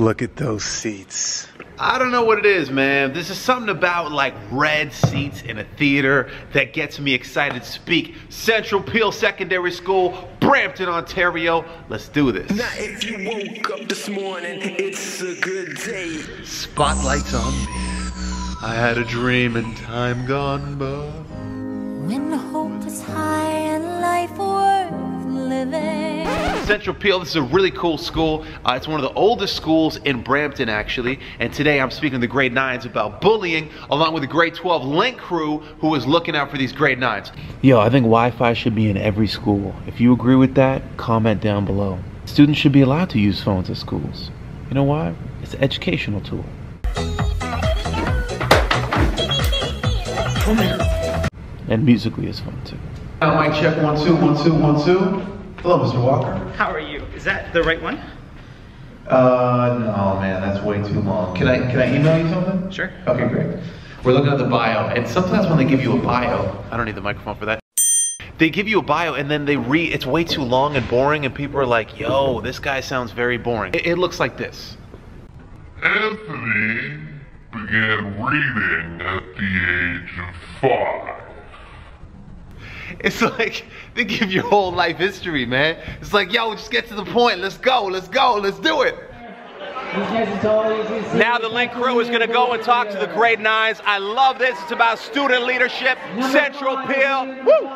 Look at those seats. I don't know what it is, man. This is something about like red seats in a theater that gets me excited. Speak Central Peel Secondary School, Brampton, Ontario. Let's do this. Now, if you woke up this morning, it's a good day. Spotlights on me. I had a dream in time gone by. When hope is high and life worth living. Central Peel, this is a really cool school. It's one of the oldest schools in Brampton, actually. And today I'm speaking to the grade 9s about bullying, along with the grade 12 link crew who is looking out for these grade 9s. Yo, I think Wi-Fi should be in every school. If you agree with that, comment down below. Students should be allowed to use phones at schools. You know why? It's an educational tool. And Musical.ly is fun too. Mic check, 1, 2, 1, 2, 1, 2. Hello, Mr. Walker. How are you? Is that the right one? No, man, that's way too long. Can I email you something? Sure. Okay, great. We're looking at the bio, and sometimes when they give you a bio, I don't need the microphone for that. They give you a bio, and then they it's way too long and boring, and people are like, yo, this guy sounds very boring. It looks like this. Anthony began reading at the age of 5. It's like, they give your whole life history, man. It's like, yo, just get to the point. Let's go, let's go, let's do it. Now the link crew is gonna go and talk to the grade 9s. I love this, it's about student leadership, Central Peel, woo!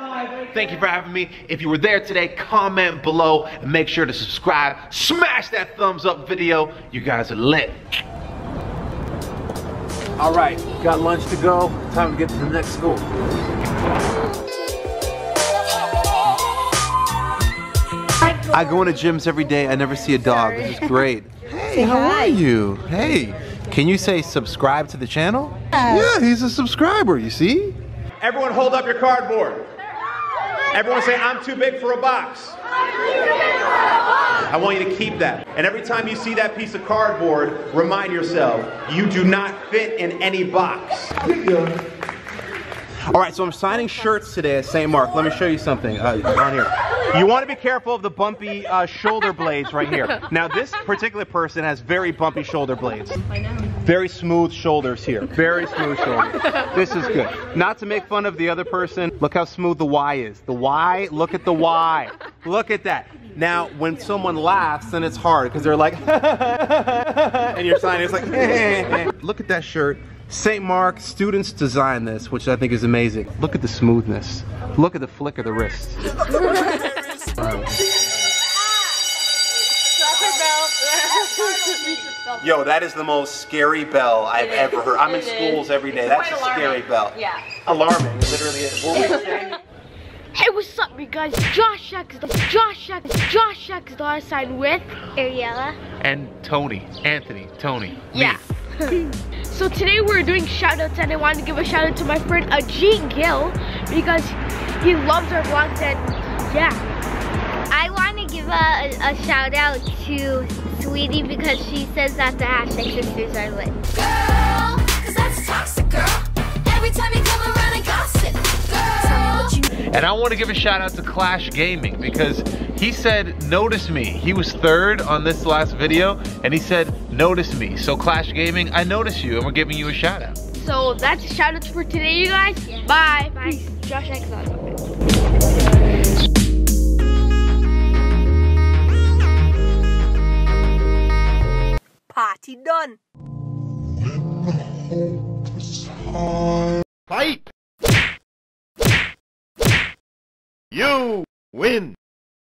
Thank you for having me. If you were there today, comment below and make sure to subscribe. Smash that thumbs up video. You guys are lit. All right, got lunch to go. Time to get to the next school. I go into gyms every day. I never see a dog. Sorry. This is great. Hey, how are you? Hey, can you say subscribe to the channel? Yeah, he's a subscriber, you see? Everyone hold up your cardboard. Everyone say, I'm too big for a box. I want you to keep that. And every time you see that piece of cardboard, remind yourself, you do not fit in any box. All right, so I'm signing shirts today at St. Mark. Let me show you something down here. You want to be careful of the bumpy shoulder blades right here. Now this particular person has very bumpy shoulder blades. I know. Very smooth shoulders here. Very smooth shoulders. This is good. Not to make fun of the other person, look how smooth the Y is. The Y, look at the Y. Look at that. Now when someone laughs, then it's hard because they're like, and you're signing, it's like, Look at that shirt. St. Mark, students designed this, which I think is amazing. Look at the smoothness. Look at the flick of the wrist. Yo, that is the most scary bell I've ever heard. I'm in schools every day. That's a scary bell. Yeah. Alarming, literally. Hey, what's up, you guys? Josh X, I signed with Ariella. And Tony, Anthony, Tony. Yeah. So today we're doing shoutouts, and I wanted to give a shout out to my friend AJ Gill because he loves our vlogs, and yeah. I want to give a shout out to Tweetie because she says that the #sisters are lit. Girl, cause that's toxic, girl. Every time you come around and gossip, girl. And I want to give a shout out to Clash Gaming because he said, notice me. He was 3rd on this last video and he said, notice me. So Clash Gaming, I notice you and we're giving you a shout out. So that's shout outs for today, you guys. Yeah. Bye. Bye. Peace. Josh X on it. Party done. Fight. You win.